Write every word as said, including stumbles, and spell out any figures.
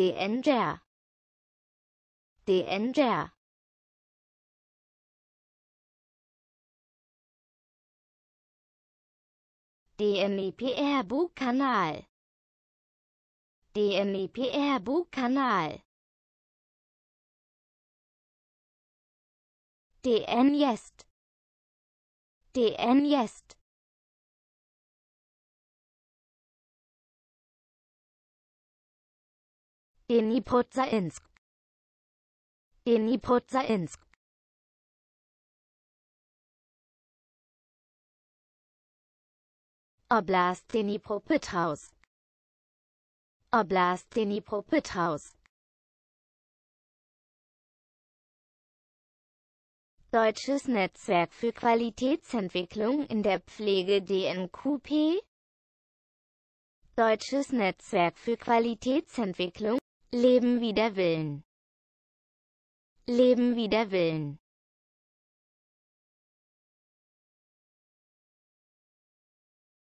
D N J. D N J. Dnieperbuchkanal. Dnieperbuchkanal. D N J. D N J. Geniprudzainsk. Geniprudzainsk. Oblast Dnjeprbuchkanals. Oblast Dnjeprbuchkanals. Deutsches Netzwerk für Qualitätsentwicklung in der Pflege D N Q P. Deutsches Netzwerk für Qualitätsentwicklung. Leben wider Willen. Leben wider Willen.